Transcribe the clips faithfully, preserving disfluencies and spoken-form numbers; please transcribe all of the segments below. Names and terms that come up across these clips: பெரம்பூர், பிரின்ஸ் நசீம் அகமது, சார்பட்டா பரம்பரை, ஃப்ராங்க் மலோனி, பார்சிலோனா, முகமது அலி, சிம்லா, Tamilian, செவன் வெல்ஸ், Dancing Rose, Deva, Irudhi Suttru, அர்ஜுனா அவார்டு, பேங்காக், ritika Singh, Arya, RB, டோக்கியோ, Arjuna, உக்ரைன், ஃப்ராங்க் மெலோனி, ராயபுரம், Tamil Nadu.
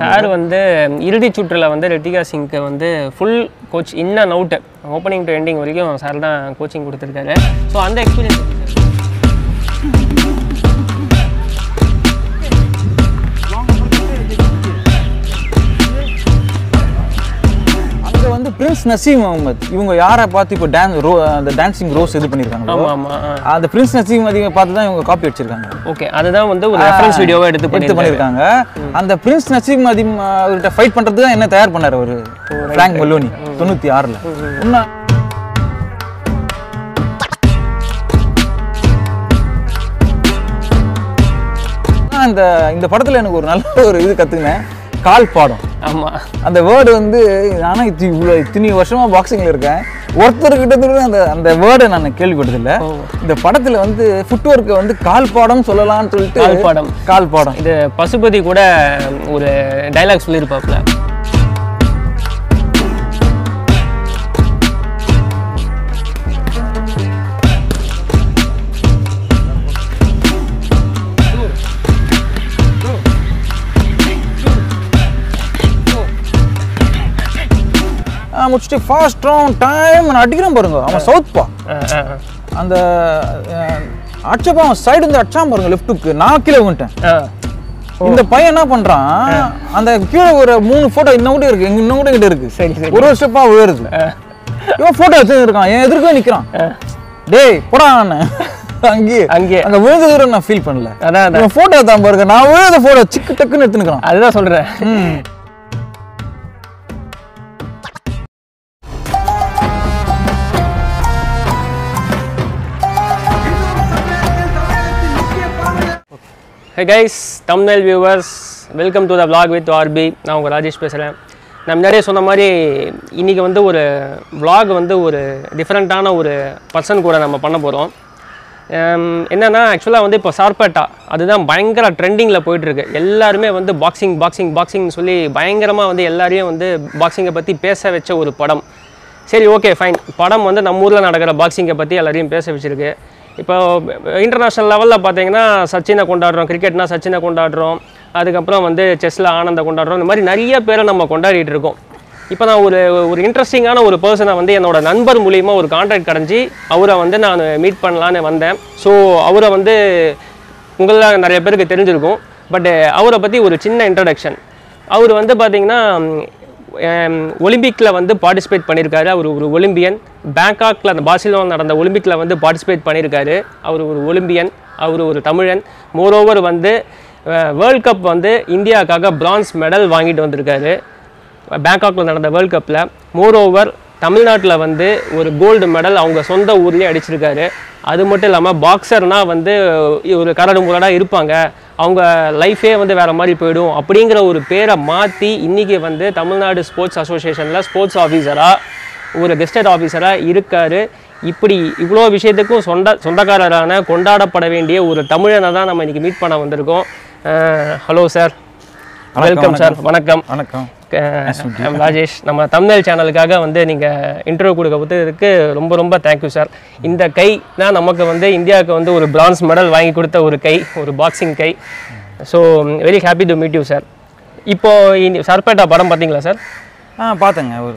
Sir வந்து இறுதி சுற்றுல வந்து ரெட்டிகா சிங்க்கு வந்து full coach in and out opening to ending வரைக்கும் சார் தான் கோச்சிங் கொடுத்துருக்காரு. ஸோ அந்த எக்ஸ்பீரியன்ஸ் அங்கே வந்து பிரின்ஸ் நசீம் அகமது இவங்க யாரை பார்த்து இப்போ டான்ஸ் ரோ அந்த டான்சிங் ரோஸ் இது பண்ணியிருக்காங்க. ஆமாம் ஆமாம் அந்த பிரின்ஸ் நசீம் அதிகம் பார்த்து தான் இவங்க காப்பி வச்சிருக்காங்க. ஓகே அதுதான் வந்து ஒரு ரெஃபரன்ஸ் வீடியோவை எடுத்து எடுத்து பண்ணியிருக்காங்க. அந்த பிரின்ஸ் நசீம் அதிகம் அவர்கிட்ட ஃபைட் பண்ணுறதுக்கு தான் என்ன தயார் பண்ணார் அவர் ஃப்ராங்க் மலோனி தொண்ணூற்றி ஆறில். இன்னும் அந்த இந்த படத்தில் எனக்கு ஒரு நல்ல ஒரு இது கற்றுக்கினேன் கால் பாடம். ஆமாம் அந்த வேர்டு வந்து நானும் இது இவ்வளோ இத்தனை வருஷமாக பாக்ஸிங்கில் இருக்கேன் ஒருத்தருக்கிட்ட கூட அந்த அந்த வேர்டை நான் கேள்விப்பட்டதில்லை. இந்த படத்தில் வந்து ஃபுட்வொர்க்கை வந்து கால் பாடம் சொல்லலாம்னு சொல்லிட்டு கால் பாடம் கால் பாடம் இது பசுபதி கூட ஒரு டைலாக் சொல்லியிருப்பாப்புல முடிச்சுட்டு ஃபாஸ்ட் ரவுண்ட் டைம் நான் அடிக்கிறேன் பாருங்க அவன் சவுத்பா அந்த அடிச்சப்பா அவன் சைடு வந்து அடிச்சான் பாருங்க லெஃப்ட்டுக்கு நான் கீழே விட்டேன். இந்த பையன் என்ன பண்றான் அந்த கீழே ஒரு மூணு போட்டோ இன்னும் கூட இருக்கு இன்னும் கூட கிட்ட இருக்கு ஒரு வருஷப்பா உயருது இவன் போட்டோ எடுத்து இருக்கான் என் எதிர்க்க நிக்கிறான் டேய் போடா அங்கே அங்கே அங்கே விழுந்த தூரம் நான் ஃபீல் பண்ணல அதான் போட்டோ தான் பாருங்க நான் விழுந்த போட்டோ சிக்கு டக்குன்னு எடுத்துனுக்கிறான் அதுதான் சொல்றேன். Hey guys, thumbnail viewers, welcome to the vlog with R B. நான் உங்கள் ராஜேஷ் பேசுகிறேன். நான் முன்னாடியே சொன்ன மாதிரி இன்றைக்கி வந்து ஒரு vlog வந்து ஒரு டிஃப்ரெண்ட்டான ஒரு பர்சன் கூட நம்ம பண்ண போகிறோம். என்னென்னா ஆக்சுவலாக வந்து இப்போ சார்பட்டா அதுதான் பயங்கர ட்ரெண்டிங்கில் போயிட்டுருக்கு. எல்லாருமே வந்து பாக்ஸிங் பாக்ஸிங் பாக்ஸிங்னு சொல்லி பயங்கரமாக வந்து எல்லாரையும் வந்து பாக்ஸிங்கை பற்றி பேச வச்ச ஒரு படம். சரி ஓகே ஃபைன், படம் வந்து நம்ம ஊரில் நடக்கிற பாக்ஸிங்கை பற்றி எல்லாரையும் பேச வச்சுருக்கு. இப்போ இன்டர்நேஷ்னல் லெவலில் பார்த்தீங்கன்னா சச்சினை கொண்டாடுறோம், கிரிக்கெட்னா சச்சினை கொண்டாடுறோம், அதுக்கப்புறம் வந்து செஸ்ஸில் ஆனந்தை கொண்டாடுறோம், இந்த மாதிரி நிறைய பேரை நம்ம கொண்டாடிட்டு இருக்கோம். இப்போ நான் ஒரு ஒரு இன்ட்ரெஸ்டிங்கான ஒரு பர்சனை வந்து என்னோடய நண்பர் மூலிமா ஒரு கான்ட்ராக்ட் கிடைஞ்சி அவரை வந்து நான் மீட் பண்ணலான்னு வந்தேன். ஸோ அவரை வந்து உங்களால் நிறைய பேருக்கு தெரிஞ்சிருக்கும். பட்டு அவரை பற்றி ஒரு சின்ன இன்ட்ரடக்ஷன். அவர் வந்து பார்த்திங்கன்னா ஒலிம்பிக்கில் வந்து பார்ட்டிசிபேட் பண்ணியிருக்காரு. அவர் ஒரு ஒலிம்பியன். பேங்காக்கில் அந்த பார்சிலோனா நடந்த ஒலிம்பிக்கில் வந்து பார்ட்டிசிபேட் பண்ணியிருக்காரு. அவர் ஒரு ஒலிம்பியன், அவர் ஒரு தமிழன். மோரோவர் வந்து வேர்ல்ட் கப் வந்து இந்தியாவுக்காக பிரான்ஸ் மெடல் வாங்கிட்டு வந்திருக்காரு பேங்காக்கில் நடந்த வேர்ல்ட் கப்பில். மோரோவர் தமிழ்நாட்டில் வந்து ஒரு கோல்டு மெடல் அவங்க சொந்த ஊர்லேயே அடிச்சிருக்காரு. அது மட்டும் இல்லாமல் பாக்ஸர்னால் வந்து ஒரு கரடு முரடாக இருப்பாங்க, அவங்க லைஃபே வந்து வேறு மாதிரி போயிடும் அப்படிங்கிற ஒரு பேரை மாற்றி இன்றைக்கி வந்து தமிழ்நாடு ஸ்போர்ட்ஸ் அசோசியேஷனில் ஸ்போர்ட்ஸ் ஆஃபீஸராக ஒரு கெஸ்டட் ஆஃபீஸராக இருக்கார். இப்படி இவ்வளோ விஷயத்துக்கும் சொந்த சொந்தக்காரரான கொண்டாடப்பட வேண்டிய ஒரு தமிழனை தான் நம்ம இன்றைக்கி மீட் பண்ண வந்திருக்கோம். Hello sir, welcome sir. வணக்கம் வணக்கம் ராஜேஷ். நம்ம தமிழ் சேனலுக்காக வந்து நீங்கள் இன்டர்வியூ கொடுக்க கொடுத்ததுக்கு ரொம்ப ரொம்ப தேங்க்யூ சார். இந்த கை தான் நமக்கு வந்து இந்தியாவுக்கு வந்து ஒரு பிரான்ஸ் மெடல் வாங்கி கொடுத்த ஒரு கை, ஒரு பாக்ஸிங் கை. So very happy to meet you sir. இப்போது சர்பேட்டா படம் பார்த்தீங்களா சார்? ஆ பார்த்தேங்க, ஒரு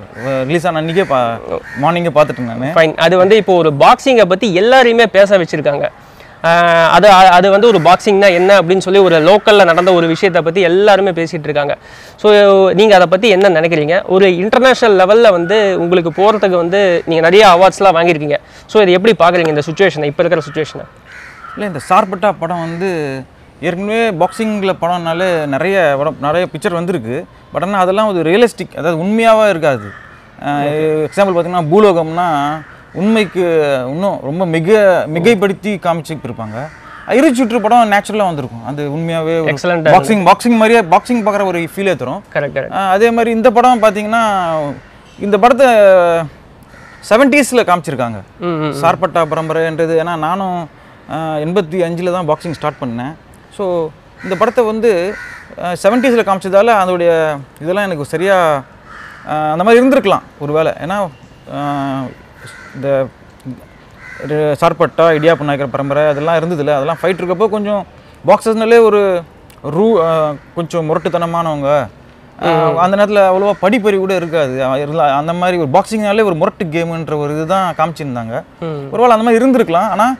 ரிலீஸ் ஆன அன்றைக்கே பா மார்னிங்கே பார்த்துட்டுருந்தாங்க. ஃபைன். அது வந்து இப்போ ஒரு பாக்ஸிங்கை பற்றி எல்லாரையுமே பேச வச்சுருக்காங்க. அது அது வந்து ஒரு பாக்ஸிங்னா என்ன அப்படின்னு சொல்லி ஒரு லோக்கலில் நடந்த ஒரு விஷயத்தை பற்றி எல்லாருமே பேசிகிட்டு இருக்காங்க. ஸோ நீங்கள் அதை பற்றி என்ன நினைக்கிறீங்க? ஒரு இன்டர்நேஷ்னல் லெவலில் வந்து உங்களுக்கு போகிறதுக்கு வந்து நீங்கள் நிறைய அவார்ட்ஸ்லாம் வாங்கியிருக்கீங்க. ஸோ இதை எப்படி பார்க்குறீங்க இந்த சுச்சுவேஷனை, இப்போ இருக்கிற சுச்சுவேஷனை? இல்லை, இந்த சார்பட்டா படம் வந்து ஏற்கனவே பாக்ஸிங்கில் படம்னாலே நிறைய நிறைய பிக்சர் வந்திருக்கு. பட் ஆனால் அதெல்லாம் ஒரு ரியலிஸ்டிக், அதாவது உண்மையாகவே இருக்காது. எக்ஸாம்பிள் பார்த்திங்கன்னா பூலோகம்னா உண்மைக்கு இன்னும் ரொம்ப மிக மிகைப்படுத்தி காமிச்சிருப்பாங்க. இறுதிச்சுற்று படம் நேச்சுரலாக வந்திருக்கும், அது உண்மையாகவே பாக்ஸிங் பாக்ஸிங் மாதிரியே பாக்ஸிங் பார்க்குற ஒரு ஃபீலே தரும். அதே மாதிரி இந்த படம் பார்த்தீங்கன்னா இந்த படத்தை செவன்டீஸில் காமிச்சிருக்காங்க சார்பட்டா பரம்பரைன்றது. ஏன்னா நானும் எண்பத்தி அஞ்சில் தான் பாக்ஸிங் ஸ்டார்ட் பண்ணேன். ஸோ இந்த படத்தை வந்து செவன்டீஸில் காமிச்சதால் அதோடைய இதெல்லாம் எனக்கு சரியாக அந்த மாதிரி இருந்திருக்கலாம் ஒரு வேளை. ஏன்னா இந்த சார்பட்டா இடியாப்பு நாயக்கர் பரம்பரை அதெல்லாம் இருந்ததில்லை, அதெல்லாம் ஃபைட் இருக்கப்போ கொஞ்சம் பாக்ஸர்னாலே ஒரு ரூ கொஞ்சம் முரட்டுத்தனமானவங்க, அந்த நேரத்தில் அவ்வளோவா படிப்பறி கூட இருக்காது, அந்த மாதிரி ஒரு பாக்ஸிங்னாலே ஒரு முரட்டு கேமுன்ற ஒரு இதுதான் காமிச்சிருந்தாங்க. ஒருவேளை அந்த மாதிரி இருந்திருக்கலாம். ஆனால்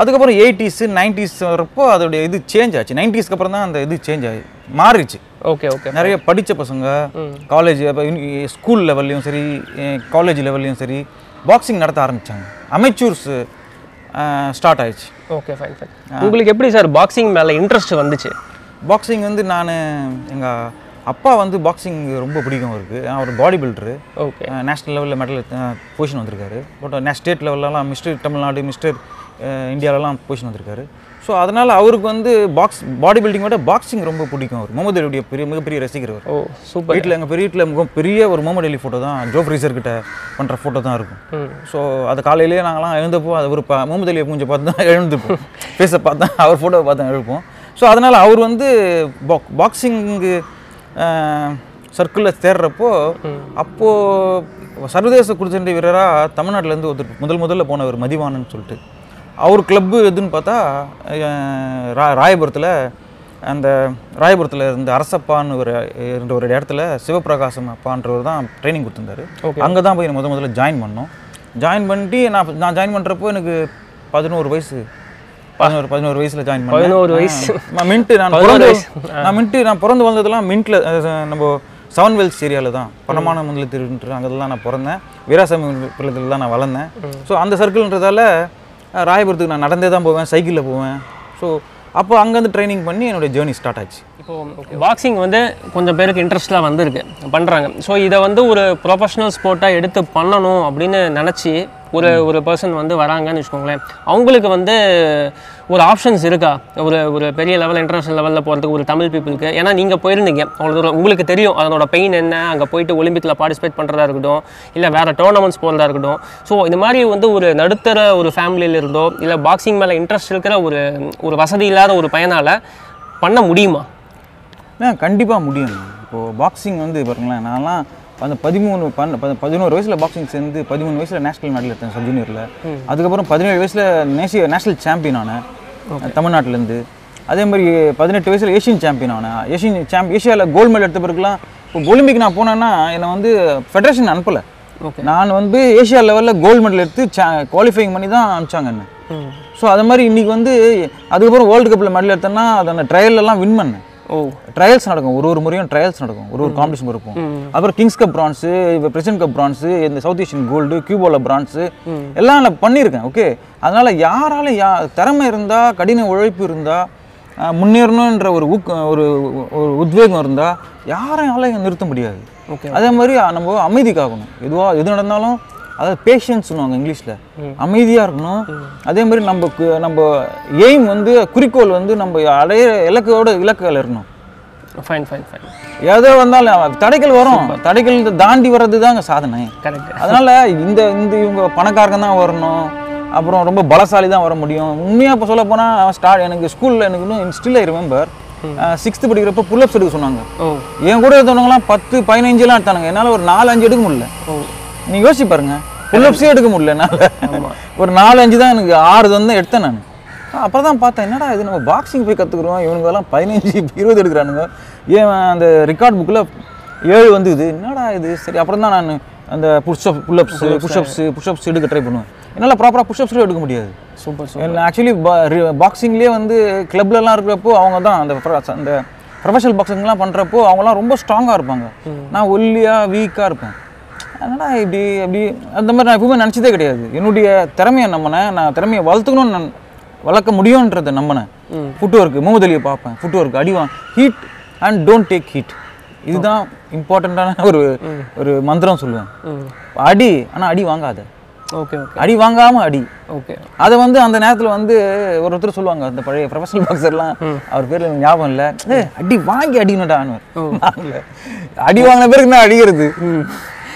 அதுக்கப்புறம் எயிட்டிஸு நைன்டிஸ் வரப்போ அதோடைய இது சேஞ்ச் ஆச்சு. நைன்டிஸ்க்கு அப்புறம் தான் அந்த இது சேஞ்ச் ஆகி மாறிச்சு. ஓகே ஓகே நிறைய படித்த பசங்க காலேஜ் ஸ்கூல் லெவல்லையும் சரி காலேஜ் லெவல்லையும் சரி பாக்ஸிங் நடத்த ஆரம்பித்தாங்க. அமெச்சூர்ஸு ஸ்டார்ட் ஆயிடுச்சு. ஓகே ஃபைன் ஃபைன் உங்களுக்கு எப்படி சார் பாக்ஸிங் மேலே இன்ட்ரெஸ்ட் வந்துச்சு? பாக்ஸிங் வந்து நான் எங்கள் அப்பா வந்து பாக்ஸிங் ரொம்ப பிடிக்கும் அவருக்கு. அவர் பாடி பில்டரு. ஓகே நேஷ்னல் லெவலில் மெடல் பொசிஷன் வந்திருக்காரு. பட் நே state லெவலெலாம் mister Tamil Nadu mister இந்தியாவிலலாம் position வந்திருக்காரு. ஸோ அதனால் அவருக்கு வந்து பாக்ஸ் பாடி பில்டிங்கோட பாக்ஸிங் ரொம்ப பிடிக்கும். அவர் முகமது அலியுடைய பெரிய மிகப்பெரிய ரசிக்கிறவர். ஓ சூப்பர் வீட்டில் எங்கள் பெரிய வீட்டில் மிகவும் பெரிய ஒரு முகமது அலி ஃபோட்டோ தான் ஜோ ஃப்ரீசர்கிட்ட பண்ணுற ஃபோட்டோ தான் இருக்கும். ஸோ அது காலையிலேயே நாங்களாம் எழுந்தப்போ அது ஒரு பா முகமது அலியை கொஞ்சம் பார்த்து தான் எழுந்துப்போம், பேச பார்த்தா அவர் ஃபோட்டோவை பார்த்து எழுப்போம். ஸோ அதனால் அவர் வந்து பாக் பாக்ஸிங்கு சர்க்கிளில் தேடுறப்போ அப்போது சர்வதேச குடிசண்டை வீரராக தமிழ்நாட்டிலேருந்து ஒருத்தர் முதல் முதல்ல போனவர் மதிவானன்னு சொல்லிட்டு அவர் கிளப்பு எதுன்னு பார்த்தா ரா ராயபுரத்தில் அந்த ராயபுரத்தில் இருந்த அரசப்பான்னு ஒரு இருந்த ஒரு இடத்துல சிவபிரகாசம் அப்பான்றவர் தான் ட்ரைனிங் கொடுத்துருந்தாரு. அங்கே தான் போய் முத முதல்ல ஜாயின் பண்ணோம். ஜாயின் பண்ணிட்டு நான் நான் ஜாயின் பண்ணுறப்போ எனக்கு பதினோரு வயசு பதினோரு பதினோரு வயசில் ஜாயின் பண்ணேன். பதினோரு வயசு மின்ட்டு நான் பிறந்து நான் மின்ட்டு நான் பிறந்து வந்ததெல்லாம் மின்ட்டில் நம்ம செவன் வெல்ஸ் ஏரியாவில் தான் பணமான முதல திருட்டு அங்கெல்லாம் நான் பிறந்தேன். வீராசாமி பிள்ளத்தில் தான் நான் வளர்ந்தேன். ஸோ அந்த சர்க்கிள்ன்றதால ராயபுரத்துக்கு நான் நடந்தே தான் போவேன், சைக்கிளில் போவேன். ஸோ அப்போ அங்கேருந்து ட்ரைனிங் பண்ணி என்னோடய ஜேர்னி ஸ்டார்ட் ஆச்சு. இப்போது பாக்ஸிங் வந்து கொஞ்சம் பேருக்கு இன்ட்ரெஸ்ட்லாம் வந்துருக்கு பண்ணுறாங்க. ஸோ இதை வந்து ஒரு ப்ரொஃபஷ்னல் ஸ்போர்ட்டாக எடுத்து பண்ணணும் அப்படின்னு நினச்சி ஒரு ஒரு பர்சன் வந்து வராங்கன்னு வச்சுக்கோங்களேன். அவங்களுக்கு வந்து ஒரு ஆப்ஷன்ஸ் இருக்கா ஒரு ஒரு பெரிய லெவல் இன்டர்நேஷ்னல் லெவலில் போகிறதுக்கு ஒரு தமிழ் பீப்புளுக்கு? ஏன்னா நீங்கள் போயிருந்தீங்க அவ்வளோ தூரம், உங்களுக்கு தெரியும் அதனோட பெயின் என்ன. அங்கே போயிட்டு ஒலிம்பிக்கில் பார்ட்டிசிபேட் பண்ணுறதா இருக்கட்டும், இல்லை வேறு டோர்னமெண்ட்ஸ் போகிறதா இருக்கட்டும். ஸோ இந்த மாதிரி வந்து ஒரு நடுத்தர ஒரு ஃபேமிலியில் இருந்தோ இல்லை பாக்ஸிங் மேலே இன்ட்ரெஸ்ட் இருக்கிற ஒரு ஒரு வசதி இல்லாத ஒரு பையனால் பண்ண முடியுமா? ஆ கண்டிப்பாக முடியும். இப்போது பாக்ஸிங் வந்து பாருங்களேன், நான்லாம் அந்த பதிமூணு பன் பதினோரு வயசில் பாக்ஸிங் சேர்ந்து பதிமூணு வயசில் நேஷ்னல் மெடல் எடுத்தேன் சப் ஜூனியரில். அதுக்கப்புறம் பதினேழு வயசில் நேஷிய நேஷ்னல் சாம்பியன் ஆனேன் தமிழ்நாட்டிலேருந்து. அதே மாதிரி பதினெட்டு வயசில் ஏஷியன் சாம்பியன் ஆனேன். ஏஷியன் சாம்பியன் ஏஷியாவில் கோல்டு மெடல் எடுத்த பிறகுலாம் இப்போ ஒலிம்பிக் நான் போனேன்னா என்னை வந்து ஃபெடரேஷன் அனுப்பலை. ஓகே நான் வந்து ஏஷியா லெவலில் கோல்டு மெடல் எடுத்து சா குவாலிஃபைங் பண்ணி தான் அனுப்பிச்சாங்க என்ன. ஸோ அது மாதிரி இன்றைக்கி வந்து அதுக்கப்புறம் வேர்ல்டு கப்பில் மெடல் எடுத்தேன்னா அதை அந்த ட்ரையல்லாம் வின் பண்ணேன். ஓ ட்ரையல்ஸ் நடக்கும், ஒரு ஒரு முறையும் ட்ரையல்ஸ் நடக்கும், ஒரு ஒரு காம்படிஷன் இருக்கும். அப்புறம் கிங்ஸ் கப் பிரான்ஸு, இப்போ பிரசிடென்ட் கப் பிரான்ஸு, இந்த சவுத் ஏஷியன் கோல்டு, கியூபாவில் பிரான்ஸு எல்லாம் நான் பண்ணியிருக்கேன். ஓகே அதனால் யாராலும் யா திறமை இருந்தால் கடின உழைப்பு இருந்தால் முன்னேறணுன்ற ஒரு ஊக்க ஒரு ஒரு உத்வேகம் இருந்தால் யாரையாலும் நிறுத்த முடியாது. ஓகே அதே மாதிரி நம்ம அமைதிக்காகணும். எதுவாக எது நடந்தாலும் அதாவது பேஷன்ஸ் சொல்லுவாங்க இங்கிலீஷில், அமைதியாக இருக்கணும். அதே மாதிரி நம்ம நம்ம எய்ம் வந்து குறிக்கோள் வந்து நம்ம அடைய இலக்கோட இலக்குகள் இருக்கணும். ஃபைன் ஃபைன் ஃபைன் ஏதோ வந்தாலும் தடைகள் வரும், தடைகள் தாண்டி வர்றது தாங்க சாதனை. கரெக்ட். அதனால் இந்த இந்த இவங்க பணக்காரங்க தான் வரணும், அப்புறம் ரொம்ப பலசாலி தான் வர முடியும். உண்மையாக இப்போ சொல்ல போனால் ஸ்டார்ட் எனக்கு ஸ்கூலில் எனக்கு இன்னும் ஸ்டில் ஐ ரிமெம்பர் சிக்ஸ்த்து படிக்கிறப்ப புல்லப்ஸ் எடுக்க சொன்னாங்க. என் கூட எடுத்தவங்கலாம் பத்து பதினஞ்சுலாம் எடுத்தானுங்க, என்னால் ஒரு நாலு அஞ்சு எடுக்க முடியல. நீங்கள் யோசிச்சு பாருங்க, புல்லப்ஸே எடுக்க முடியல. ஒரு நாலு அஞ்சு தான் எனக்கு ஆறு தான் எடுத்தேன் நான். அப்புறம் தான் பார்த்தேன் என்னடா இது நம்ம பாக்ஸிங் போய் கற்றுக்குறோம், இவனுங்கெல்லாம் பதினஞ்சு இருபது எடுக்கிறானுங்க. ஏன் அந்த ரெக்கார்ட் புக்கில் ஏழு வந்து இது என்னடா இது. சரி அப்புறம் தான் நான் அந்த புஷ்அப் புல்லப்ஸு புஷ்அப்ஸு புஷ்அப்ஸ் எடுக்க ட்ரை பண்ணுவேன். என்னால் ப்ராப்பராக புஷ்அப்ஸ்லேயும் எடுக்க முடியாது. சூப்பர். ஆக்சுவலி பாக்ஸிங்லேயே வந்து கிளப்லலாம் இருக்கிறப்போ அவங்க தான் அந்த அந்த ப்ரொஃபஷனல் பாக்ஸிங்லாம் பண்ணுறப்போ அவங்களாம் ரொம்ப ஸ்ட்ராங்காக இருப்பாங்க. நான் ஒல்லியாக வீக்காக இருப்பேன். அதனால் இப்படி அப்படி அந்த மாதிரி நான் எப்பவுமே நினச்சதே கிடையாது. என்னுடைய திறமையை நம்பினேன், நான் திறமையை வளர்த்துக்கணும்னு நான் வளர்க்க முடியுன்றதை நம்பினேன். ஃபுட் ஒர்க்கு முகமது அலியை பார்ப்பேன், ஃபுட் ஒர்க்கு அடிவான், hit and don't take hit, இதுதான் இம்பார்ட்டண்ட்டான ஒரு ஒரு மந்திரம் சொல்லுவேன். அடி ஆனால் அடி வாங்காத. ஓகே ஓகே அடி வாங்காமல் அடி. ஓகே அதை வந்து அந்த நேரத்தில் வந்து ஒருத்தர் சொல்லுவாங்க, அந்த பழைய ப்ரொஃபஷனல் பாக்ஸர்லாம் அவர் பேரில் எனக்கு ஞாபகம் இல்லை, ஏ அடி வாங்கி அடிக்கணும்டா ஆனவர், அடி வாங்கின பேருக்கு நான் அடிக்கிறது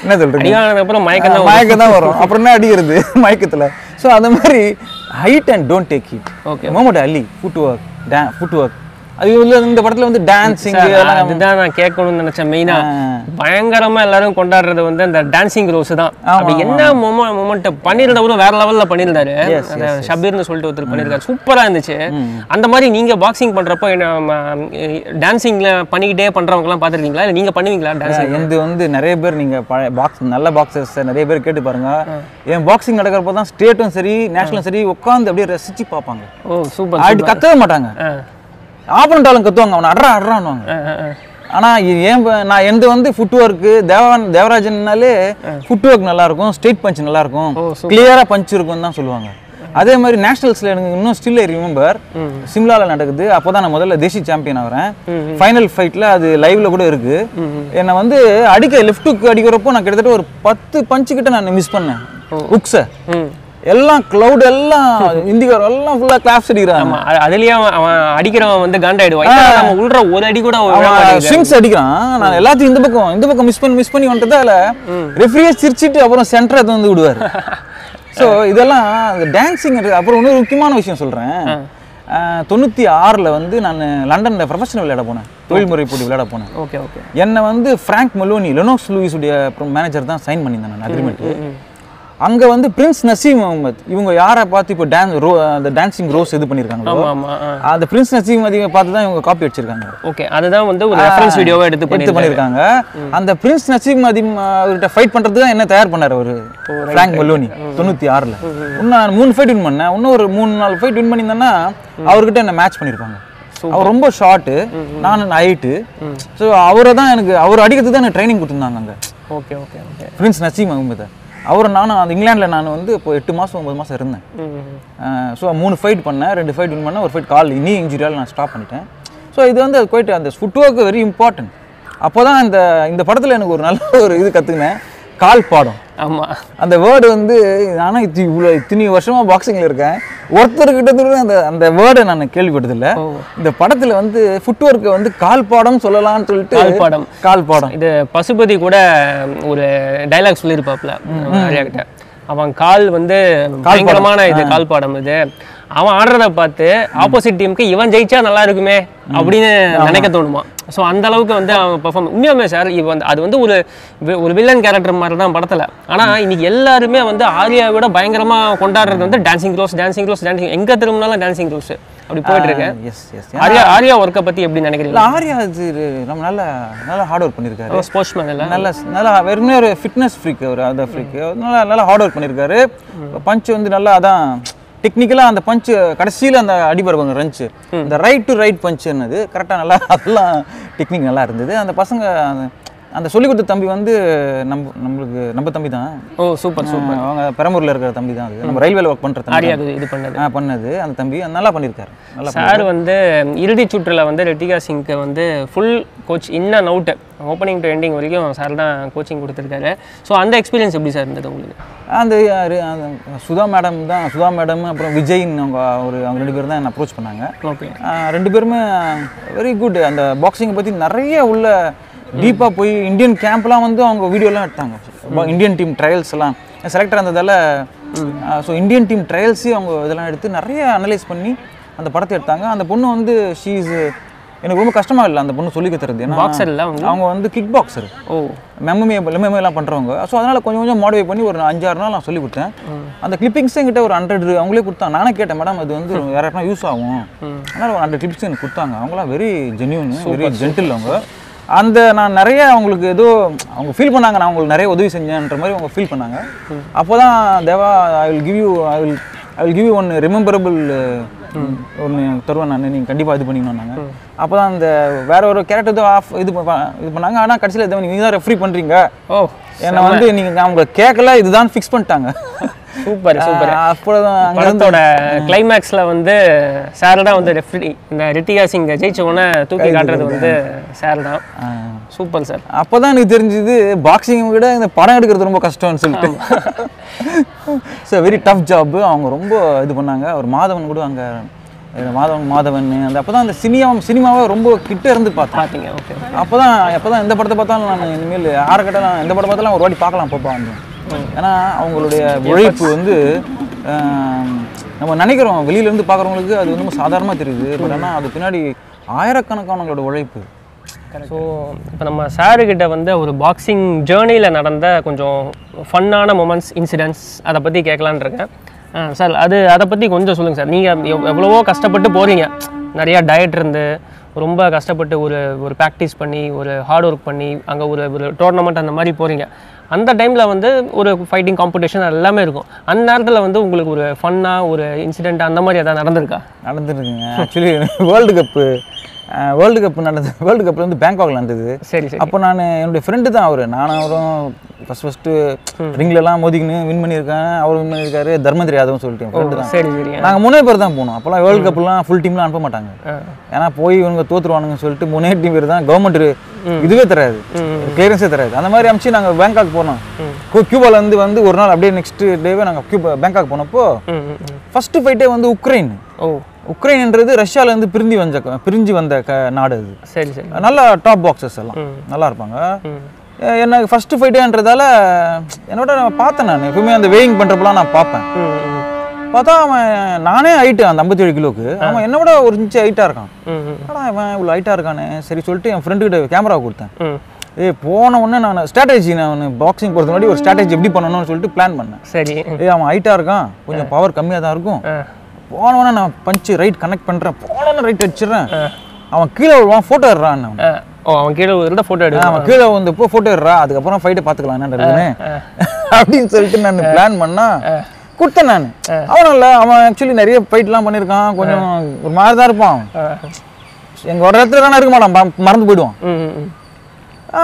என்ன சொல்கிறேன், அப்புறம் மயக்க மயக்க தான் வரும், அப்புறம் என்ன அடிக்கிறது மயக்கத்தில். ஸோ அந்த மாதிரி hit and don't take hit. Okay முகமது அலி foot work டே ஃபுட் ஒர்க் இந்த படத்துல வந்து டான்சிங் அதுதான் நான் கேட்கணும்னு நினைச்சேன். மெயினா பயங்கரமா எல்லாரும் கொண்டாடுறது வந்து அந்த டான்சிங் ரோஸ் தான். அப்படி என்ன மொமெண்ட் பண்ணிருந்தவரும் வேற லெவல்ல பண்ணிருந்தாரு. ஷபீர்னு சொல்லிட்டு ஒருத்தர் பண்ணிருக்காரு, சூப்பரா இருந்துச்சு. அந்த மாதிரி நீங்க பாக்ஸிங் பண்றப்ப டான்சிங்ல பண்ணிக்கிட்டே பண்றவங்க எல்லாம் பாத்துருக்கீங்களா? இல்ல நீங்க பண்ணுவீங்களா டான்சிங்? இது வந்து நிறைய பேர் நீங்க பாக்ஸ் நல்ல பாக்ஸர்ஸ் நிறைய பேர் கேட்டு பாருங்க. ஏன் பாக்ஸிங் நடக்கிறப்ப தான் ஸ்டேட்டும் சரி நேஷனலும் சரி உட்காந்து அப்படியே ரசிச்சு பார்ப்பாங்க. Oh super. அது கத்தவே மாட்டாங்க, ஆப்பனண்டாலும் கத்துவாங்க, அவனை அட்ரா அட்ரான்னுவாங்க. ஆனால் இது ஏன் நான் எந்த வந்து ஃபுட் ஒர்க்கு தேவன் தேவராஜன்னாலே ஃபுட் ஒர்க் நல்லாயிருக்கும், ஸ்ட்ரெயிட் பஞ்ச் நல்லாயிருக்கும், கிளியராக பஞ்ச் இருக்கும்னு தான் சொல்லுவாங்க. அதே மாதிரி நேஷனல்ஸில் எனக்கு இன்னும் ஸ்டில் ஐ ரிமெம்பர், சிம்லாவில் நடக்குது. அப்போ தான் நான் முதல்ல தேசிய சாம்பியன் ஆகிறேன். ஃபைனல் ஃபைட்டில் அது லைவ்ல கூட இருக்குது. என்னை வந்து அடிக்க லெஃப்ட்டுக்கு அடிக்கிறப்போ நான் கிட்டத்தட்ட ஒரு பத்து பஞ்சு கிட்ட நான் மிஸ் பண்ணேன். உக்ஸை எல்லாம் க்ளவுட் எல்லாம் இந்திக்கார எல்லாம் ஃபுல்லா கிளாப்ஸ் அடிக்கிறான். அதுலயே அவன் அடிக்கிறவன் வந்து காண்டாயிடுவான். நம்ம உள்ள ஒரு அடி கூட ஸ்விங்ஸ் அடிக்கிறான். நான் எல்லாத்தையும் இந்த பக்கம் இந்த பக்கம் மிஸ் பண்ணி மிஸ் பண்ணி வந்துட்டதால ரெஃப்ரியே சிரிச்சிட்டு அப்புறம் சென்டரை வந்து விடுவார். ஸோ இதெல்லாம் டான்சிங். அப்புறம் இன்னொரு முக்கியமான விஷயம் சொல்றேன். தொண்ணூற்றி ஆறில் வந்து நான் லண்டனில் ப்ரொஃபஷனல் விளையாட போனேன், தொழில்முறை போட்டி விளையாட போனேன். Okay okay. என்னை வந்து ஃப்ராங்க் மெலோனி லெனோக்ஸ் லூயிஸுடைய மேனேஜர் தான் சைன் பண்ணியிருந்தேன் நான் அக்ரிமெண்ட்டு. அங்கே வந்து பிரின்ஸ் நசீம் அகமது இவங்க யாரை பார்த்து இப்போ டான் ரோ அந்த டான்சிங் ரோஸ் இது பண்ணியிருக்காங்க. அந்த பிரின்ஸ் நசீம் அதிகம் பார்த்து தான் இவங்க காப்பி அடிச்சிருக்காங்க. ஓகே, அதுதான் வந்து ஒரு ரெஃபரன்ஸ் வீடியோவை எடுத்து எடுத்து பண்ணியிருக்காங்க. அந்த பிரின்ஸ் நசீம் அதிகம் அவர்கிட்ட ஃபைட் பண்ணுறது தான் என்ன தயார் பண்ணார் அவர் ஃப்ராங்க் மெலோனி தொண்ணூற்றி ஆறில். இன்னும் மூணு ஃபைட் வின் பண்ணேன். இன்னும் ஒரு மூணு நாலு ஃபைட் வின் பண்ணியிருந்தேன்னா அவர்கிட்ட என்ன மேட்ச் பண்ணியிருப்பாங்க. அவர் ரொம்ப ஷார்ட்டு, நான் ஹைட்டு. ஸோ அவரை தான் எனக்கு அவர் அடிக்கிறதுக்கு தான் எனக்கு ட்ரைனிங் கொடுத்துருந்தாங்க அங்கே. Okay okay okay. பிரின்ஸ் நசீம் அகமது அவர் நானும் அந்த இங்கிலாண்டில் நான் வந்து இப்போ எட்டு மாதம் ஒம்பது மாதம் இருந்தேன். ஸோ மூணு ஃபைட் பண்ணேன், ரெண்டு ஃபைட் வின் பண்ணேன், ஒரு ஃபைட் கால் இனி இன்ஜுரியால் நான் ஸ்டாப் பண்ணிட்டேன். ஸோ இது வந்து அது போய்ட்டு அந்த ஃபுட் ஒர்க்கு வெரி இம்பார்ட்டன்ட். அப்போ தான் இந்த இந்த படத்தில் எனக்கு ஒரு நல்ல ஒரு இது கற்றுக்கினேன், கால் பாடம். ஆமாம், அந்த வேர்டு வந்து ஆனால் இது இவ்வளோ இத்தனி வருஷமாக பாக்ஸிங்கில் இருக்கேன், ஒருத்தருக்கிட்ட அந்த அந்த வேர்டை நான் கேள்விப்பட்டதில்லை. இந்த படத்தில் வந்து ஃபுட் ஒர்க்கை வந்து கால் பாடம் சொல்லலாம்னு சொல்லிட்டு கால் பாடம் கால் பாடம் இது பசுபதி கூட ஒரு டைலாக் சொல்லியிருப்பாப்புல நிறையாக்கிட்ட. அவன் கால் வந்து பயங்கரமான இது கால் பாடம். இது அவன் ஆடுறதை பார்த்து ஆப்போசிட் டீமுக்கு இவன் ஜெயிச்சா நல்லா இருக்குமே அப்படின்னு நினைக்க தோணுமா. ஸோ அந்த அளவுக்கு வந்து அவன் பெர்ஃபார்ம் உண்மையாமே சார். இப்போ வந்து அது வந்து ஒரு ஒரு வில்லன் கேரக்டர் மாதிரி தான் படத்தில். ஆனால் இன்னைக்கு எல்லாருமே வந்து ஆரியாவோட பயங்கரமாக கொண்டாடுறது வந்து டான்சிங் க்ளோஸ் டான்சிங் க்ளோஸ் டான்சிங் எங்கே திரும்பினாலும் டான்சிங் க்ளோஸ் அப்படி போயிட்டு இருக்கேன். ஆரியா ஆரியா ஒர்க்கை பற்றி எப்படி நினைக்கிறீங்க? ஆரியா அது நம்ம நல்லா நல்லா ஹார்ட் ஒர்க் பண்ணியிருக்காரு. ஸ்போர்ட்ஸ் மேன் இல்லை, நல்லா நல்லா வெறுமே ஒரு ஃபிட்னஸ் ஃப்ரீக்கு, ஒரு அந்த ஃப்ரீக்கு நல்லா நல்லா ஹார்ட் ஒர்க் பண்ணியிருக்காரு. பஞ்சு வந்து நல்லா அதான் டெக்னிக்கலாக அந்த பஞ்சு கடைசியில் அந்த அடிபடுவாங்க ரஞ்சு இந்த ரைட் டு ரைட் பஞ்சுன்னது கரெக்டாக நல்லா அதெல்லாம் டெக்னிக் நல்லா இருந்தது. அந்த பசங்க அந்த சொல்லிக் கொடுத்த தம்பி வந்து நம்ம நம்மளுக்கு நம்ம தம்பி தான். ஓ சூப்பர் சூப்பர். அவங்க பெரம்பூரில் இருக்கிற தம்பி தான், அது நம்ம ரயில்வேல ஒர்க் பண்ணுற தம்பி இது பண்ணது ஆ பண்ணது அந்த தம்பி நல்லா பண்ணியிருக்காரு. நல்லா சார் வந்து இறுதி சுற்றில் வந்து ரித்திகா சிங்க்கு வந்து full coach in and out opening to ending வரைக்கும் சார் தான் கோச்சிங் கொடுத்துருக்காரு. ஸோ அந்த எக்ஸ்பீரியன்ஸ் எப்படி சார் இருந்தது உங்களுக்கு? அந்த சுதா மேடம் தான், சுதா மேடம் அப்புறம் விஜய்ன்னு அவங்க ஒரு அவங்க ரெண்டு பேரும் தான் என்ன அப்ரோச் பண்ணாங்க. ஓகே, ரெண்டு பேருமே வெரி குட். அந்த பாக்ஸிங்கை பற்றி நிறைய உள்ள டீப்பாக போய் இந்தியன் கேம்ப்லாம் வந்து அவங்க வீடியோலாம் எடுத்தாங்க. இந்தியன் டீம் ட்ரையல்ஸ் எல்லாம் செலக்டாக இருந்ததால் ஸோ இந்தியன் டீம் ட்ரையல்ஸையும் அவங்க இதெல்லாம் எடுத்து நிறைய அனலைஸ் பண்ணி அந்த படத்தை எடுத்தாங்க. அந்த பொண்ணு வந்து ஷீஸ் எனக்கு ரொம்ப கஷ்டமாக இல்லை அந்த பொண்ணு சொல்லிக்க தருது. ஏன்னா அவங்க வந்து கிக் பாக்ஸர், ஓ மெமமே மெமேலாம் பண்ணுறவங்க. ஸோ அதனால் கொஞ்சம் கொஞ்சம் மாடிஃபை பண்ணி ஒரு அஞ்சாறு நாள் நான் சொல்லிக் கொடுத்தேன். அந்த கிளிப்பிங்ஸே கிட்ட ஒரு ஹண்ட்ரட் அவங்களே கொடுத்தாங்க. நானே கேட்டேன் மேடம் அது வந்து யாராவது யூஸ் ஆகும், அதனால் ஒரு ஹண்ட்ரட் கிளிப்ஸ் எனக்கு கொடுத்தாங்க. அவங்களாம் வெரி ஜென்யூன், வெரி ஜென்டில் அவங்க. அந்த நான் நிறைய அவங்களுக்கு ஏதோ அவங்க ஃபீல் பண்ணாங்க நான் அவங்களுக்கு நிறைய உதவி செஞ்சேன்ற மாதிரி அவங்க ஃபீல் பண்ணாங்க. அப்போ தான் Deva I will give you I will I will give you one rememberable ஒன்று தருவேன் நான், நீங்கள் கண்டிப்பாக இது பண்ணிக்கணுன்னாங்க. அப்போ தான் அந்த வேற ஒரு கேரக்டர் ஏதோ ஆஃப் இது இது பண்ணாங்க. ஆனால் கடைசியில் இதை நீங்கள் தான் ரெஃப்ரி பண்ணுறீங்க. ஓ என்னை வந்து நீங்கள் அவங்க கேட்கல இதுதான் ஃபிக்ஸ் பண்ணிட்டாங்க. Super super. படத்தோட கிளைமேக்ஸ்ல வந்து சார் தான் வந்து ரெஃப்ரி இந்த ரித்திகா சிங் ஜெயிச்சவன தூக்கி காட்டுறது வந்து சார் தான். Super sir. அப்போதான் எனக்கு தெரிஞ்சது பாக்ஸிங் விட இந்த படம் எடுக்கிறது ரொம்ப கஷ்டம்னு சொல்லிட்டு. ஸோ வெரி டஃப் ஜாப் அவங்க ரொம்ப இது பண்ணாங்க. ஒரு மாதவன் கூட அங்கே மாதவன் மாதவன் அந்த அப்போ தான் அந்த சினிமாவும் சினிமாவை ரொம்ப கிட்ட இருந்து பார்த்தீங்க. ஓகே, அப்போ தான் அப்போ தான் எந்த படத்தை பார்த்தாலும் நான் இனிமேல் ஆறு கட்டலாம் எந்த படம் பார்த்தாலும் ஒரு வாட்டி பார்க்கலாம் போப்பா வந்தேன். ஏன்னா அவங்களுடைய உழைப்பு வந்து நம்ம நினைக்கிறோம் வெளியிலேருந்து பார்க்குறவங்களுக்கு அது வந்து சாதாரணமாக தெரியுது. பட் ஆனால் அது பின்னாடி ஆயிரக்கணக்கானங்களோட உழைப்பு. ஸோ இப்போ நம்ம சாருக்கிட்ட வந்து ஒரு பாக்ஸிங் ஜேர்னியில் நடந்த கொஞ்சம் ஃபன்னான மொமெண்ட்ஸ் இன்சிடென்ட்ஸ் அதை பற்றி கேட்கலான் இருக்கேன். ஆ சார், அது அதை பற்றி கொஞ்சம் சொல்லுங்கள் சார். நீங்கள் எவ்வளவோ கஷ்டப்பட்டு போகிறீங்க, நிறையா டயட் இருந்து ரொம்ப கஷ்டப்பட்டு ஒரு ஒரு ப்ராக்டிஸ் பண்ணி ஒரு ஹார்ட் ஒர்க் பண்ணி அங்கே ஒரு ஒரு டோர்னமெண்ட் அந்த மாதிரி போகிறீங்க. அந்த டைமில் வந்து ஒரு ஃபைட்டிங் காம்படிஷன் எல்லாமே இருக்கும். அந்த நேரத்தில் வந்து உங்களுக்கு ஒரு ஃபன்னாக ஒரு இன்சிடெண்ட் அந்த மாதிரி எதாவது நடந்திருக்கா? நடந்துருக்குங்க. Actually world cup world cup நடந்தது வேர்ல்டு கப்பில் வந்து பேங்காக்ல நடந்தது. சரி சரி. அப்போ நான் என்னுடைய ஃப்ரெண்டு தான் அவர், நான் அவரும் ஃபஸ்ட் ஃபஸ்ட்டு ரிங்லெலாம் மோதிக்கின்னு வின் பண்ணியிருக்கேன், அவர் வின் பண்ணியிருக்காரு. தர்மந்திரி யாதவன் சொல்லிட்டு ஃப்ரெண்டு தான். சரி சரி. நாங்கள் மூணே பேர் தான் போனோம். அப்போலாம் வேர்ல்டு கப்லாம் ஃபுல் டீம்லாம் அனுப்ப மாட்டாங்க, ஏன்னா போய் இவங்க தோற்றுருவானுங்கன்னு சொல்லிட்டு மூணே டீம் பேர் தான். கவர்மெண்ட் இதுவே தராது, கிளியரன்ஸே தராது. அந்த மாதிரி அனுப்பிச்சு நாங்கள் பேங்காக் போனோம். கியூபாலேருந்து வந்து ஒரு நாள் அப்படியே நெக்ஸ்ட் டேவே நாங்கள் கியூபா பேங்காக் போனப்போ ஃபஸ்ட்டு ஃபைட்டே வந்து உக்ரைன். ஓ, உக்ரைன்ன்றது ரஷ்யாவிலேருந்து பிரிஞ்சு வந்த பிரிஞ்சு வந்த க நாடு அது. சரி சரி. நல்லா டாப் பாக்ஸஸ் எல்லாம் நல்லா இருப்பாங்க. எனக்கு ஃபஸ்ட்டு ஃபைட்டேன்றதால என்னோட நான் பார்த்தேன், நான் எப்பவுமே அந்த வெயிங் பண்ணுறப்பெல்லாம் நான் பார்ப்பேன். பார்த்தா அவன் நானே ஹைட்டு அந்த ஐம்பத்தி ஏழு கிலோக்கு அவன் என்னோட ஒரு இன்ச்சு ஹைட்டாக இருக்கான். ஆனால் அவன் இவ்வளோ ஹைட்டாக இருக்கானே சரி சொல்லிட்டு என் ஃப்ரெண்டுக்கிட்ட கேமராவை கொடுத்தேன். ஏ போன உடனே நான் ஸ்ட்ராட்டஜி நான் பாக்ஸிங் போகிறது முன்னாடி ஒரு ஸ்ட்ராட்டஜி எப்படி பண்ணணும்னு சொல்லிட்டு பிளான் பண்ணேன். சரி. ஏ அவன் ஹைட்டாக இருக்கான், கொஞ்சம் பவர் கம்மியாக தான் இருக்கும், போனவனே நான் பஞ்சு ரைட் கனெக்ட் பண்ணுறேன், போனவனே ரைட் அடிச்சிடறேன், அவன் கீழே வருவான், ஃபோட்டோ எடுறான். ஓ, அவன் கீழே இருந்தால் ஃபோட்டோ எடுறான், அவன் கீழே வந்து இப்போ ஃபோட்டோ எடுறா, அதுக்கப்புறம் ஃபைட்டை பார்த்துக்கலாம் என்னன்னு அப்படின்னு சொல்லிட்டு நான் பிளான் பண்ணால் கொடுத்தேன் நான். அவன் இல்லை, அவன் ஆக்சுவலி நிறைய ஃபைட்லாம் பண்ணியிருக்கான், கொஞ்சம் ஒரு மாதிரி தான் இருப்பான், எங்கள் ஒரு இடத்துல தானே இருக்க மாட்டான், மறந்து போயிடுவான்.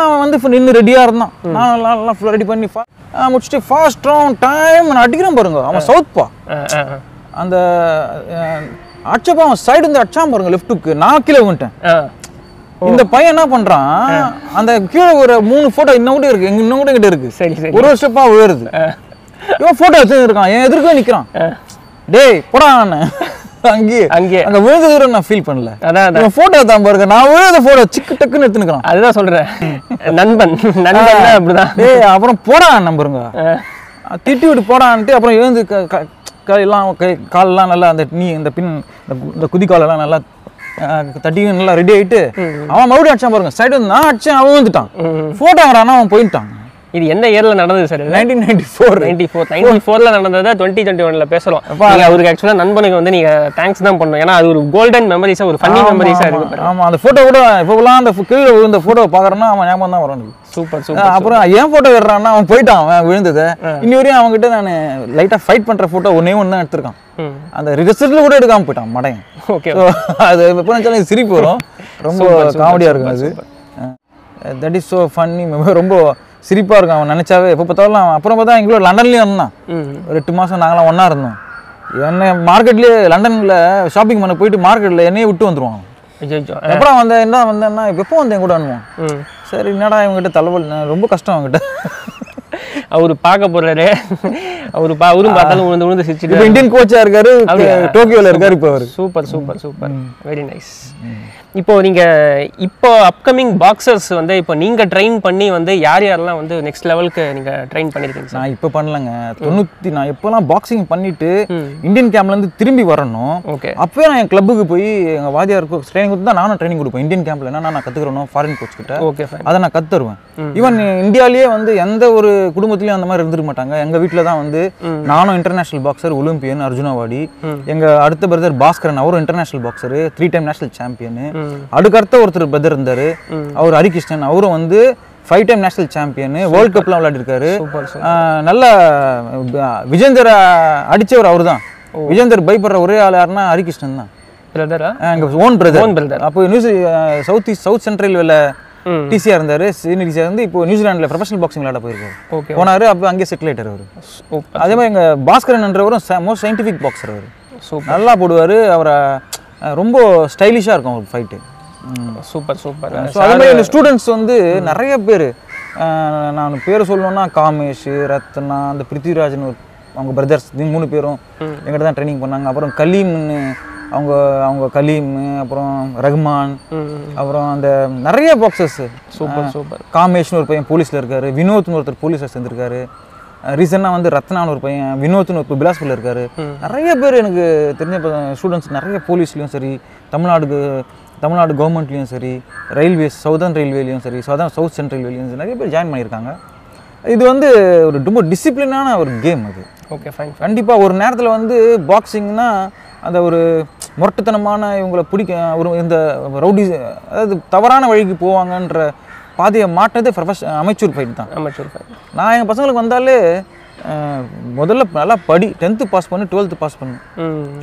அவன் வந்து நின்று ரெடியாக இருந்தான், நான் நல்லா ஃபுல்லாக ரெடி பண்ணி ஃபா முடிச்சுட்டு ஃபாஸ்ட் ரவுண்ட் டைம் நான் அடிக்கிறேன் பாருங்க. அவன் சவுத்பா, அந்த அடிச்சப்போ அவன் சைடு வந்து அடிச்சா பாருங்க லெஃப்ட்டுக்கு, நான் கீழே விட்டேன். இந்த பையன் என்ன பண்றான், அந்த கீழே ஒரு மூணு போட்டோ இன்னும் கூட இருக்கு, இன்னும் கூட கிட்ட இருக்கு. சரி சரி. ஒரு ஸ்டெப்பா உயருது, இவன் போட்டோ எடுத்து இருக்கான், என் எதிர்க்க நிக்கிறான். டேய் போடா, அங்கேயே அங்கே அந்த விழுந்த தூரம் நான் ஃபீல் பண்ணல, அதான் போட்டோ தான் பாருங்க, நான் விழுந்த போட்டோ சிக்கு டக்குன்னு எடுத்துக்கிறான். அதுதான் சொல்றேன், நண்பன் நண்பன் அப்படிதான். டேய் அப்புறம் போடா நம்பருங்க, திட்டி விட்டு போடான்ட்டு அப்புறம் எழுந்து கையெல்லாம் கை காலெல்லாம் நல்லா அந்த நீ இந்த பின் இந்த குதி காலெல்லாம் நல்லா தட்டியும் நல்லா ரெடி ஆகிட்டு அவன் மறுபடியும் அடிச்சான் பாருங்க, சைடு வந்து நான் அடிச்சேன், அவன் வந்துட்டான், ஃபோட்டோ வரானா அவன் போயிட்டான். இது எந்த இயரில் நடந்தது sir? Nineteen ninety four ninety four ninety ஃபோரில் நடந்ததை டுவெண்ட்டி டுவெண்ட்டி ஒனில் பேசுகிறோம். அவருக்கு ஆக்சுவலாக நண்பனுக்கு வந்து நீங்கள் தேங்க்ஸ் தான் பண்ணணும், ஏன்னா அது ஒரு கோல்டன் மெமரிஸாக ஒரு ஃபன்னி மெமரிஸாக இருக்குது. ஆமாம், அந்த ஃபோட்டோ கூட இப்போலாம் அந்த கீழே இந்த ஃபோட்டோ பார்க்குறேன்னா அவன் ஞாபகம் தான் வரணும். Super super. அப்புறம் ஏன் ஃபோட்டோ எடுறான்னா அவன் போயிட்டான், அவன் விழுந்தது. இன்னி வரையும் அவங்ககிட்ட நான் லைட்டாக ஃபைட் பண்ணுற ஃபோட்டோ ஒன்றே ஒன்று தான் எடுத்திருக்கான், அந்த ரிசல்ட்டில் கூட எடுக்காமல் போயிட்டான் மடையன். ஓகே, அது எப்போ நினச்சாலும் சிரிப்பு வரும், ரொம்ப காமெடியாக இருக்கும். அது that is so funny memory, ரொம்ப சிரிப்பாக இருக்கும் அவன் நினச்சாவே எப்போ பார்த்தாலும். அப்புறம் பார்த்தா எங்களோட லண்டன்லேயும் இருந்தான் ஒரு எட்டு மாதம், நாங்களாம் ஒன்றா இருந்தோம். என்னை மார்க்கெட்லேயே லண்டனில் ஷாப்பிங் பண்ண போயிட்டு மார்க்கெட்டில் என்னையே விட்டு வந்துடுவான். அப்புறம் வந்த என்ன வந்தேன்னா எப்போ வந்து என் கூட அனுபவம் சரி என்னடா இவங்ககிட்ட தலைவலி ரொம்ப கஷ்டம் அவங்ககிட்ட, அவர் பார்க்க போறாரு, அவரு அவரும் பார்த்தாலும் விழுந்து விழுந்து சிரிச்சிட்டு. இந்தியன் கோச்சா இருக்காரு, டோக்கியோவில் இருக்காரு இப்போ அவர். Super super super, very nice. இப்போ நீங்கள் இப்போ அப்கமிங் பாக்ஸர்ஸ் வந்து இப்போ நீங்கள் ட்ரெயின் பண்ணி வந்து யார் யாரெல்லாம் வந்து நெக்ஸ்ட் லெவலுக்கு நீங்கள் ட்ரெயின் பண்ணியிருக்கீங்க சார்? நான் இப்போ பண்ணலங்க, தொண்ணூற்றி நான் எப்போலாம் பாக்ஸிங் பண்ணிவிட்டு இந்தியன் கேம்ப்லேருந்து திரும்பி வரணும். ஓகே, அப்போயே நான் என் கிளப்புக்கு போய் எங்கள் வாதியாருக்கு ட்ரைனிங் கொடுத்து தான் நானும் ட்ரைனிங் கொடுப்பேன். இந்தியன் கேம்ப்ல என்ன நான் கற்றுக்கிறேனோ ஃபாரின் கோச் கிட்ட, ஓகே அதை நான் கற்றுருவேன். ஈவன் இந்தியாவிலேயே வந்து எந்த ஒரு குடும்பத்துலேயும் அந்த மாதிரி இருந்துருக்க மாட்டாங்க. எங்கள் வீட்டில் தான் வந்து நானும் இன்டர்நேஷனல் பாக்ஸர், ஒலிம்பியன் அர்ஜுனா வாடி, எங்கள் அடுத்த பிரதர் பாஸ்கரன் அவரும் international boxer, three time national champion. அடுக்கடுத்த ஒருத்தர் பிரதர் இருந்தார், அவர் ஹரிகிருஷ்ணன், அவரும் வந்து five time national champion, world கப்லாம் விளையாடிருக்காரு. நல்ல விஜேந்தரை அடித்தவர் அவர் தான். விஜேந்தர் பயப்படுற ஒரே ஆள் யாருன்னா ஹரிகிருஷ்ணன் தான், பிரதரா எங்கள் ஓன் பிரதர். அப்போ news south east south central வெளில டிசியாக இருந்தார், சீனியர் டிசியாக இருந்து இப்போ நியூசிலாண்டில் ப்ரொஃபஷனல் பாக்ஸிங் விளையாட போயிருக்காரு. ஓகே போனார், அப்போ அங்கேயே செட்டில் ஆகிட்டார் அவர். அதே மாதிரி எங்கள் பாஸ்கரன்ன்றவரும் மோஸ்ட் சயின்டிஃபிக் பாக்ஸர் அவர், ஸோ நல்லா போடுவார், அவரை ரொம்ப ஸ்டைலிஷாக இருக்கும் ஒரு ஃபைட்டு. Super super. ஸோ அதே மாதிரி இந்த ஸ்டூடெண்ட்ஸ் வந்து நிறைய பேர், நான் பேர் சொல்லணும்னா காமேஷ், ரத்னா, அந்த பிருத்திவிராஜன் ஒரு அவங்க பிரதர்ஸ், இது மூணு பேரும் எங்கிட்ட தான் ட்ரைனிங் பண்ணாங்க. அப்புறம் கலீம்னு அவங்க அவங்க கலீம், அப்புறம் ரஹ்மான், அப்புறம் அந்த நிறைய பாக்ஸஸ். Super super. காமேஷ்னு ஒரு பையன் போலீஸில் இருக்கார், வினோத்னு ஒருத்தர் போலீஸில் சேர்ந்துருக்காரு, ரீசெண்டாக வந்து ரத்னான்னு ஒரு பையன், வினோத்னு ஒரு பிலாஸ்பூரில் இருக்கார். நிறைய பேர் எனக்கு தெரிஞ்ச ஸ்டூடெண்ட்ஸ் நிறைய போலீஸ்லேயும் சரி, தமிழ்நாடுக்கு Tamil Nadu government, railways, Southern Railway, South Central Railway, join பண்ணிருக்காங்க. இது வந்து ஒரு ரொம்ப டிசிப்ளினான ஒரு கேம் அது. Okay fine. கண்டிப்பா ஒரு நேரத்துல வந்து பாக்ஸிங்னா அந்த ஒரு மொரட்டத்தனமான இவங்கள பிடிக்க ஒரு இந்த ரவுடி அதாவது தவறான வழிக்கு போவாங்கன்ற பாதியை மாட்டதே அமெச்சூர் ஃபைட் தான். Amateur fight. நான் எங்க பசங்களுக்கு வந்தாலே முதல்ல நல்லா படி tenth பாஸ் பண்ணி twelfth பாஸ் பண்ணு.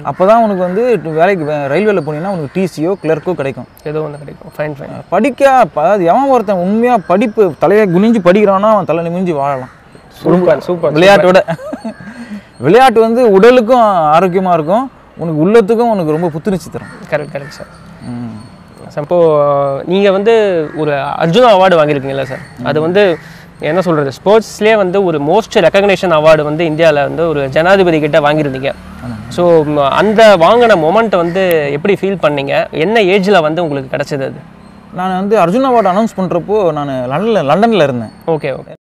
அப்பதான் உங்களுக்கு வந்து வேலைக்கு ரயில்வேல போனீனா உங்களுக்கு டிசியோ கிளர்க்கோ கிடைக்கும். ஏதோ ஒன்னு கிடைக்கும். Fine fine. படிக்க அதாவது எவன் ஒருத்தன் உண்மையா படிப்பு தலைய குனிஞ்சு படிக்கறானோ அவன் தலை நிமிஞ்சி வாழலாம். Super super. விளையாட்டோட விளையாட்டு வந்து உடலுக்கும் ஆரோக்கியமா இருக்கும். உனக்கு உள்ளத்துக்கும் உனக்கு ரொம்ப புத்துணர்ச்சி தரும். Correct correct sir. ம். சம்போ நீங்க வந்து ஒரு அர்ஜுனா அவார்ட் வாங்கிருக்கீங்கல சார். அது வந்து என்ன சொல்றது ஸ்போர்ட்ஸ்லயே வந்து ஒரு மோஸ்ட் ரெகக்னிஷன் அவார்டு வந்து இந்தியால வந்து ஒரு ஜனாதிபதி கிட்ட வாங்கிருந்தீங்க. சோ அந்த வாங்கின மொமெண்ட் வந்து எப்படி ஃபீல் பண்ணீங்க? என்ன ஏஜ்ல வந்து உங்களுக்கு கிடைச்சது அது? நான் வந்து அர்ஜுனா அவார்டு அனௌன்ஸ் பண்றப்போ நான் லண்டன்ல லண்டன்ல இருந்தேன். Okay okay.